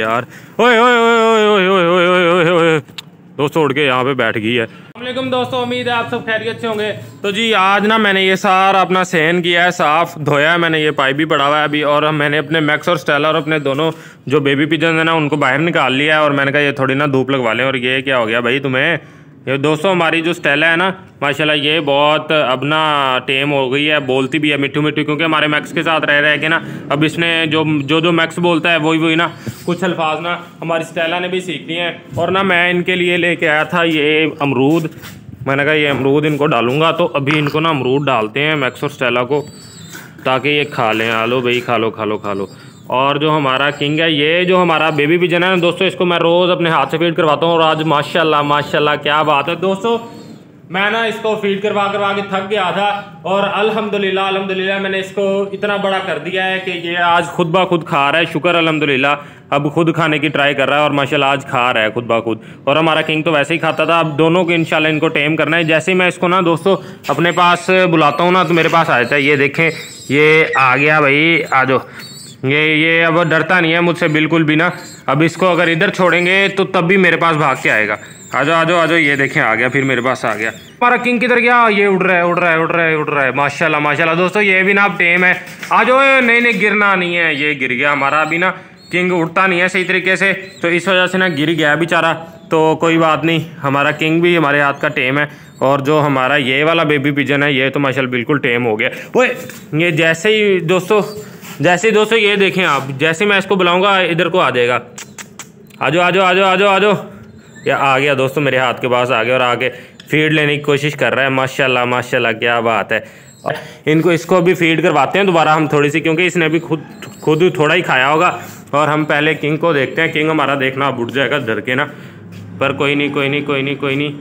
यार ओए ओए ओए ओए ओए ओए ओए दोस्तों उड़ के यहाँ पे बैठ गई है। अस्सलाम दोस्तों, उम्मीद है आप सब खैरियत से होंगे। तो जी आज ना मैंने ये सारा अपना सहन किया है, साफ धोया है मैंने, ये पाइप भी पड़ा हुआ है अभी, और मैंने अपने मैक्स और स्टेला और अपने दोनों जो बेबी पिजन है ना उनको बाहर निकाल लिया है। और मैंने कहा ये थोड़ी ना धूप लगवा लें, और ये क्या हो गया भाई तुम्हें। ये दोस्तों हमारी जो स्टेला है ना माशाल्लाह ये बहुत अब ना टेम हो गई है, बोलती भी है मिठू मिठू, क्योंकि हमारे मैक्स के साथ रह रहे के ना अब इसने जो जो जो मैक्स बोलता है वही वही ना कुछ अल्फाज ना हमारी स्टेला ने भी सीख लिए हैं। और ना मैं इनके लिए लेके आया था ये अमरूद, मैंने कहा ये अमरूद इनको डालूंगा, तो अभी इनको ना अमरूद डालते हैं मैक्स और स्टेला को ताकि ये खा लें। आलो भाई खा लो खा लो खा लो। और जो हमारा किंग है, ये जो हमारा बेबी पिजन है ना दोस्तों, इसको मैं रोज़ अपने हाथ से फीड करवाता हूँ, और आज माशाल्लाह माशाल्लाह क्या बात है दोस्तों, मैं ना इसको फीड करवा के थक गया था, और अल्हम्दुलिल्लाह अल्हम्दुलिल्लाह मैंने इसको इतना बड़ा कर दिया है कि ये आज खुद ब खुद खा रहा है, शुक्र अल्हम्दुलिल्लाह। अब खुद खाने की ट्राई कर रहा है और माशाल्लाह आज खा रहा है खुद ब खुद, और हमारा किंग तो वैसे ही खाता था। अब दोनों को इंशाल्लाह इनको टेम करना है। जैसे ही मैं इसको ना दोस्तों अपने पास बुलाता हूँ ना तो मेरे पास आ जाता है। ये देखें ये आ गया भाई, आ जाओ। ये अब डरता नहीं है मुझसे बिल्कुल भी ना। अब इसको अगर इधर छोड़ेंगे तो तब भी मेरे पास भाग के आएगा। आजो आजो आजो, ये देखें आ गया, फिर मेरे पास आ गया। हमारा किंग किधर गया? ये उड़ रहा है उड़ रहा है उड़ रहा है उड़ रहा है, माशाल्लाह माशाल्लाह। दोस्तों ये भी ना अब टेम है। आजो नहीं नहीं गिरना नहीं है। ये गिर गया, हमारा अभी ना किंग उड़ता नहीं है सही तरीके से, तो इस वजह से ना गिर गया बेचारा। तो कोई बात नहीं, हमारा किंग भी हमारे हाथ का टेम है। और जो हमारा ये वाला बेबी पिजन है ये तो माशाल्लाह बिल्कुल टेम हो गया। वो ये जैसे ही दोस्तों ये देखें आप, जैसे मैं इसको बुलाऊंगा इधर को आ जाएगा। आजो आजो आजो आजो आजो, ये आ गया दोस्तों मेरे हाथ के पास आ गया, और आके फीड लेने की कोशिश कर रहा है। माशाल्लाह माशाल्लाह क्या बात है। और इनको इसको भी फीड करवाते हैं दोबारा हम थोड़ी सी, क्योंकि इसने भी खुद थोड़ा ही खाया होगा। और हम पहले किंग को देखते हैं, किंग हमारा देखना अब उठ जाएगा डर के ना, पर कोई नहीं कोई नहीं कोई नहीं कोई नहीं।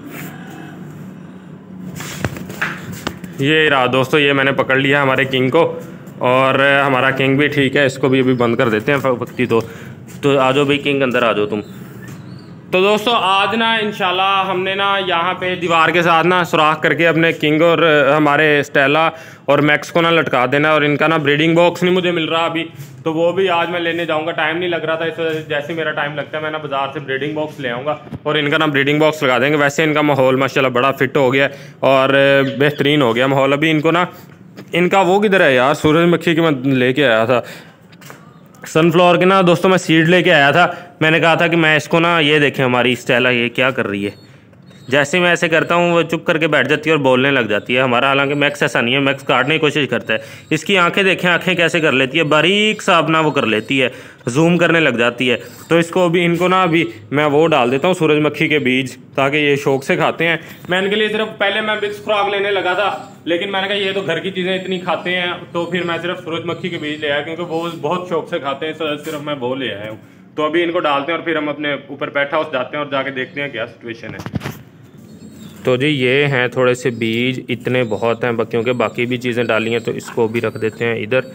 ये रहा दोस्तों, ये मैंने पकड़ लिया हमारे किंग को, और हमारा किंग भी ठीक है, इसको भी अभी बंद कर देते हैं फक्ती। तो आ जाओ भाई किंग अंदर आ जाओ तुम। तो दोस्तों आज ना इंशाल्लाह हमने ना यहाँ पे दीवार के साथ ना सुराख करके अपने किंग और हमारे स्टेला और मैक्स को ना लटका देना। और इनका ना ब्रीडिंग बॉक्स नहीं मुझे मिल रहा अभी, तो वो भी आज मैं लेने जाऊँगा, टाइम नहीं लग रहा था इस वजह से। जैसे मेरा टाइम लगता है मैं ना बाज़ार से ब्रीडिंग बॉक्स ले आऊँगा और इनका ना ब्रीडिंग बॉक्स लगा देंगे। वैसे इनका माहौल माशाल्लाह बड़ा फिट हो गया और बेहतरीन हो गया माहौल। अभी इनको ना इनका वो किधर है यार, सूरजमुखी की मैं लेके आया था, सनफ्लावर के ना दोस्तों मैं सीड लेके आया था। मैंने कहा था कि मैं इसको ना, ये देखें हमारी स्टेला ये क्या कर रही है, जैसे मैं ऐसे करता हूँ वो चुप करके बैठ जाती है और बोलने लग जाती है हमारा। हालांकि मैक्स ऐसा नहीं है, मैक्स काटने की कोशिश करता है। इसकी आंखें देखें, आंखें कैसे कर लेती है, बारीक सा अपना वो कर लेती है, जूम करने लग जाती है। तो इसको अभी इनको ना अभी मैं वो डाल देता हूँ सूरजमुखी के बीज, ताकि ये शौक से खाते हैं। मैं इनके लिए सिर्फ पहले मैं मिक्स खुराक लेने लगा था, लेकिन मैंने कहा ये तो घर की चीज़ें इतनी खाते हैं, तो फिर मैं सिर्फ सूरजमुखी के बीज ले आया, क्योंकि वो बहुत शौक से खाते हैं, तो सिर्फ मैं वो ले आया हूँ। तो अभी इनको डालते हैं और फिर हम अपने ऊपर पेट हाउस जाते हैं और जाके देखते हैं क्या सिचुएशन है। तो जी ये हैं थोड़े से बीज, इतने बहुत हैं क्योंकि बाकी भी चीज़ें डाली हैं, तो इसको भी रख देते हैं इधर।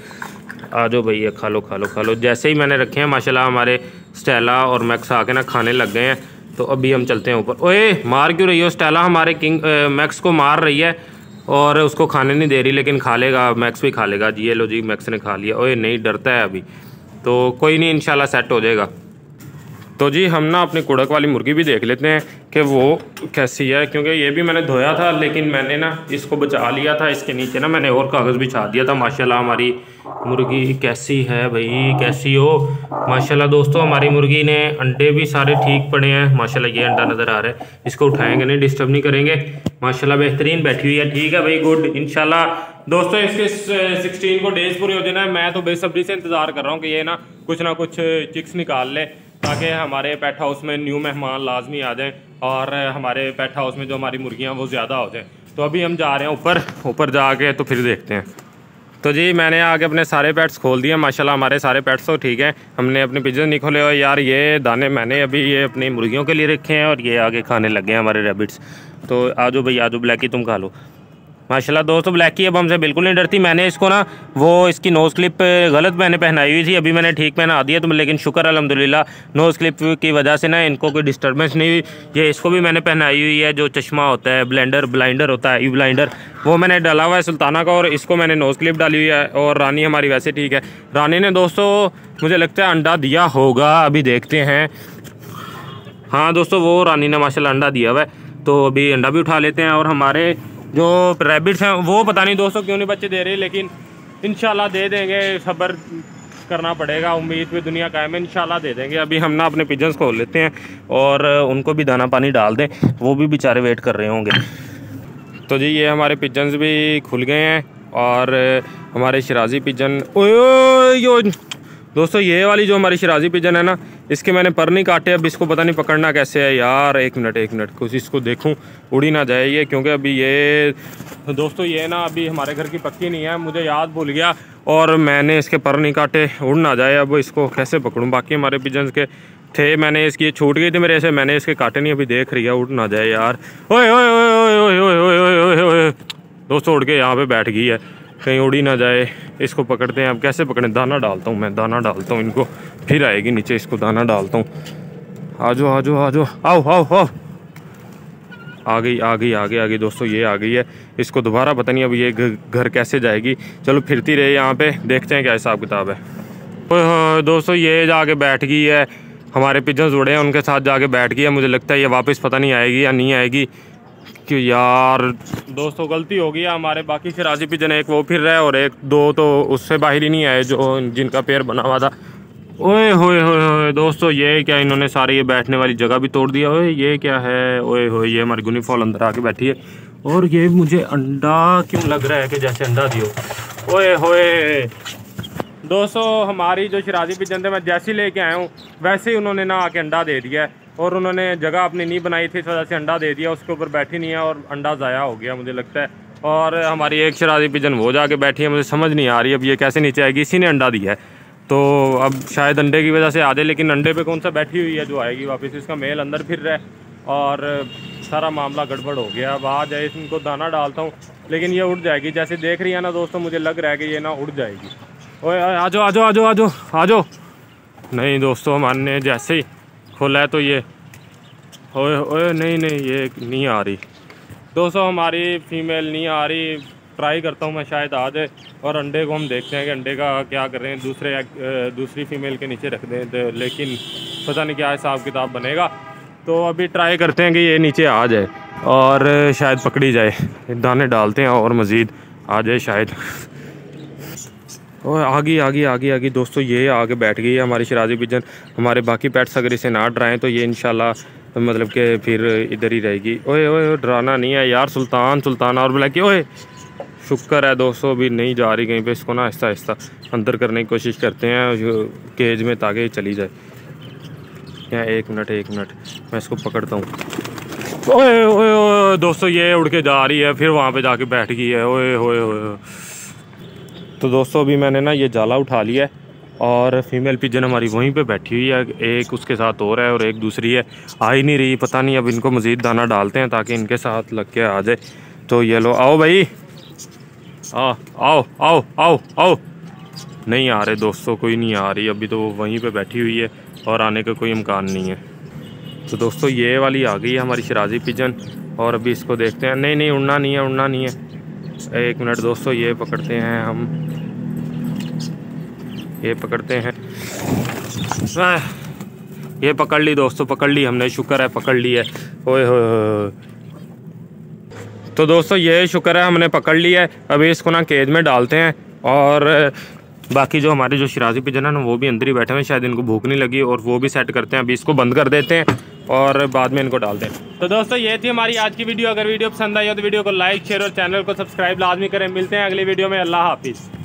आ जाओ भैया खा लो खा लो खा लो। जैसे ही मैंने रखे हैं माशाल्लाह हमारे स्टेला और मैक्स आके ना खाने लग गए हैं। तो अभी हम चलते हैं ऊपर। ओए मार क्यों रही हो? स्टेला हमारे किंग मैक्स को मार रही है और उसको खाने नहीं दे रही, लेकिन खा लेगा मैक्स भी खा लेगा जी। ये लो जी मैक्स ने खा लिया। ओए नहीं डरता है अभी, तो कोई नहीं इंशाल्लाह सेट हो जाएगा। तो जी हम ना अपनी कुड़क वाली मुर्गी भी देख लेते हैं कि वो कैसी है, क्योंकि ये भी मैंने धोया था, लेकिन मैंने ना इसको बचा लिया था। इसके नीचे ना मैंने और कागज़ बिछा दिया था। माशाल्लाह हमारी मुर्गी कैसी है भाई, कैसी हो माशाल्लाह। दोस्तों हमारी मुर्गी ने अंडे भी सारे ठीक पड़े हैं माशाल्लाह। ये अंडा नज़र आ रहा है, इसको उठाएँगे नहीं, डिस्टर्ब नहीं करेंगे माशाल्लाह। बेहतरीन बैठी हुई है, ठीक है भाई, गुड। इंशाल्लाह दोस्तों इसके 16 को डेज पूरे हो जाना है। मैं तो बेसब्री से इंतज़ार कर रहा हूँ कि ये ना कुछ चिक्स निकाल ले, ताकि हमारे पेट हाउस में न्यू मेहमान लाजमी आ जाएं और हमारे पेट हाउस में जो हमारी मुर्गियाँ वो ज़्यादा हो जाएं। तो अभी हम जा रहे हैं ऊपर, ऊपर जाके तो फिर देखते हैं। तो जी मैंने आके अपने सारे पेट्स खोल दिए माशाल्लाह, हमारे सारे पेट्स तो ठीक हैं। हमने अपने पिजन नहीं खोले हुए यार, ये दाने मैंने अभी ये अपनी मुर्गियों के लिए रखे हैं, और ये आगे खाने लग गए हैं हमारे रैबिट्स। तो आजो भाई आजो ब्लैकी तुम खा लो। माशाल्लाह दोस्तों ब्लैक की अब हमसे बिल्कुल नहीं डरती। मैंने इसको ना वो इसकी नोज़ क्लिप गलत मैंने पहनाई हुई थी, अभी मैंने ठीक पहना दिया तो लेकिन शुक्र अल्हम्दुलिल्लाह नोज़ क्लिप की वजह से ना इनको कोई डिस्टर्बेंस नहीं हुई। ये इसको भी मैंने पहनाई हुई है, जो चश्मा होता है ब्लाइंडर होता है, ई ब्लाइंडर, वो मैंने डाला हुआ है सुल्ताना का, और इसको मैंने नोज़ क्लिप डाली हुई है। और रानी हमारी वैसे ठीक है। रानी ने दोस्तों मुझे लगता है अंडा दिया होगा, अभी देखते हैं। हाँ दोस्तों वो रानी ने माशाल्लाह अंडा दिया हुआ है, तो अभी अंडा भी उठा लेते हैं। और हमारे जो रैबिट्स हैं वो पता नहीं दोस्तों क्यों नहीं बच्चे दे रहे, लेकिन इंशाल्लाह दे देंगे, सब्र करना पड़ेगा, उम्मीद पे दुनिया कायम है, इंशाल्लाह दे देंगे। अभी हम ना अपने पिजन्स खोल लेते हैं और उनको भी दाना पानी डाल दें, वो भी बेचारे वेट कर रहे होंगे। तो जी ये हमारे पिजन्स भी खुल गए हैं और हमारे शराजी पिजन, ओयो दोस्तों ये वाली जो हमारी शराजी पिजन है ना, इसके मैंने पर नहीं काटे, अब इसको पता नहीं पकड़ना कैसे है यार। एक मिनट कुछ इसको देखूं उड़ी ना जाए ये, क्योंकि अभी ये दोस्तों ये ना अभी हमारे घर की पक्की नहीं है, मुझे याद भूल गया और मैंने इसके पर नहीं काटे, उड़ ना जाए। अब इसको कैसे पकड़ूं, बाकी हमारे पिजन्स के थे, मैंने इसकी छूट गई थी मेरे से, मैंने इसके काटे नहीं, अभी देख रही है उड़ ना जाए यार। ओए ओए ओए ओए ओए दोस्तों उड़ के यहाँ पर बैठ गई है, कहीं उड़ी ना जाए। इसको पकड़ते हैं, अब कैसे पकड़ें, दाना डालता हूँ मैं, दाना डालता हूँ इनको, फिर आएगी नीचे, इसको दाना डालता हूँ। आ जाओ आओ, आ गई दोस्तों ये आ गई है। इसको दोबारा पता नहीं अब ये घर कैसे जाएगी, चलो फिरती रहे यहाँ पे, देखते हैं क्या हिसाब किताब है। ओह दोस्तों ये जाके बैठ गई है, हमारे पिजन्स उड़े हैं उनके साथ जाके बैठ गई है। मुझे लगता है ये वापस पता नहीं आएगी या नहीं आएगी, कि यार दोस्तों गलती हो गई है हमारे। बाकी शराजी पिजन एक वो फिर रहा है और एक दो तो उससे बाहर ही नहीं आए, जो जिनका पैर बना हुआ था। ओए होए होए दोस्तों ये क्या, इन्होंने सारी ये बैठने वाली जगह भी तोड़ दिया। ओए ये क्या है, ओए होए ये हमारी गुनीफॉल अंदर आके बैठी है। और ये मुझे अंडा क्यों लग रहा है कि जैसे अंडा दियो। ओए होए दोस्तों हमारी जो शराजी पिजन थे, मैं जैसे लेके आया हूँ वैसे ही उन्होंने ना आके अंडा दे दिया है, और उन्होंने जगह अपनी नहीं बनाई थी, इस वजह से अंडा दे दिया, उसके ऊपर बैठी नहीं है और अंडा ज़ाया हो गया मुझे लगता है। और हमारी एक शराजी पिजन वो जाके बैठी है, मुझे समझ नहीं आ रही अब ये कैसे नीचे आएगी, इसी ने अंडा दिया है तो अब शायद अंडे की वजह से आ जाए, लेकिन अंडे पे कौन सा बैठी हुई है जो आएगी वापस, इसका मेल अंदर फिर रहा है और सारा मामला गड़बड़ हो गया। अब आ जाए, इनको दाना डालता हूँ लेकिन ये उड़ जाएगी, जैसे देख रही है ना दोस्तों, मुझे लग रहा है कि ये ना उड़ जाएगी। ओए आ जाओ नहीं दोस्तों, हमने जैसे ही खोला है तो ये ओए ओए नहीं ये नहीं आ रही दोस्तों, हमारी फीमेल नहीं आ रही। ट्राई करता हूँ मैं, शायद आ जाए। और अंडे को हम देखते हैं कि अंडे का क्या कर रहे हैं, दूसरी फीमेल के नीचे रख दें तो, लेकिन पता नहीं क्या हिसाब किताब बनेगा। तो अभी ट्राई करते हैं कि ये नीचे आ जाए और शायद पकड़ी जाए, दाने डालते हैं और मज़ीद आ जाए शायद। और आगे दोस्तों ये आगे बैठ गई है हमारी शराजी पिजन। हमारे बाकी पेट्स अगर इसे ना डराएं तो ये इंशाल्लाह तो मतलब कि फिर इधर ही रहेगी। ओए ओए डराना नहीं है यार, सुल्ताना और ब्लैकी। ओए शुक्र है दोस्तों अभी नहीं जा रही कहीं पे, इसको ना आहिस्ता आहिस्ता अंदर करने की कोशिश करते हैं केज में ताकि चली जाए। यहाँ एक मिनट मैं इसको पकड़ता हूँ। ओए ओए दोस्तों ये उड़ के जा रही है, फिर वहाँ पर जाके बैठ गई है। ओए होए तो दोस्तों अभी मैंने ना ये जाला उठा लिया है और फीमेल पिजन हमारी वहीं पे बैठी हुई है, एक उसके साथ और है और एक दूसरी है, आ ही नहीं रही। पता नहीं अब इनको मज़ीद दाना डालते हैं ताकि इनके साथ लग के आ जाए। तो ये लो आओ भाई, आओ नहीं आ रहे दोस्तों, कोई नहीं आ रही, अभी तो वो वहीं पर बैठी हुई है और आने का कोई इम्कान नहीं है। तो दोस्तों ये वाली आ गई है हमारी शराजी पिजन, और अभी इसको देखते हैं। नहीं उड़ना नहीं है। एक मिनट दोस्तों ये पकड़ते हैं हम, ये पकड़ ली दोस्तों, हमने, शुक्र है पकड़ ली है। ओए होए तो दोस्तों ये शुक्र है हमने पकड़ ली है, अभी इसको ना केज में डालते हैं। और बाकी जो हमारे जो शराजी पिजन है ना वो भी अंदर ही बैठे हुए हैं, शायद इनको भूख नहीं लगी और वो भी सेट करते हैं। अभी इसको बंद कर देते हैं और बाद में इनको डाल दें। तो दोस्तों ये थी हमारी आज की वीडियो, अगर वीडियो पसंद आई हो तो वीडियो को लाइक, शेयर और चैनल को सब्सक्राइब लाजमी करें। मिलते हैं अगली वीडियो में, अल्लाह हाफिज़।